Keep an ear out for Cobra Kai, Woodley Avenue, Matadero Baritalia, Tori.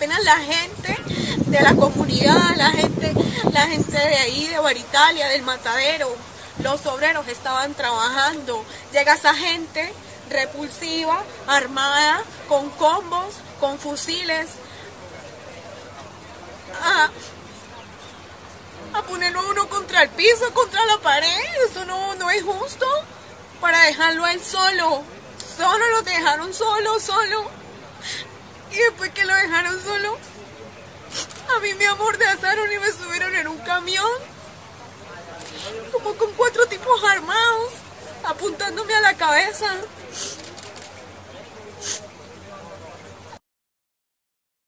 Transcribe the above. apenas la gente de la comunidad, la gente de ahí, de Baritalia, del Matadero, los obreros estaban trabajando. Llega esa gente repulsiva, armada, con combos, con fusiles, a ponerlo a uno contra el piso, contra la pared. Eso no es justo para dejarlo a él solo. Solo lo dejaron solo. Y después que lo dejaron solo, a mí me amordazaron y me subieron en un camión, como con 4 tipos armados, apuntándome a la cabeza.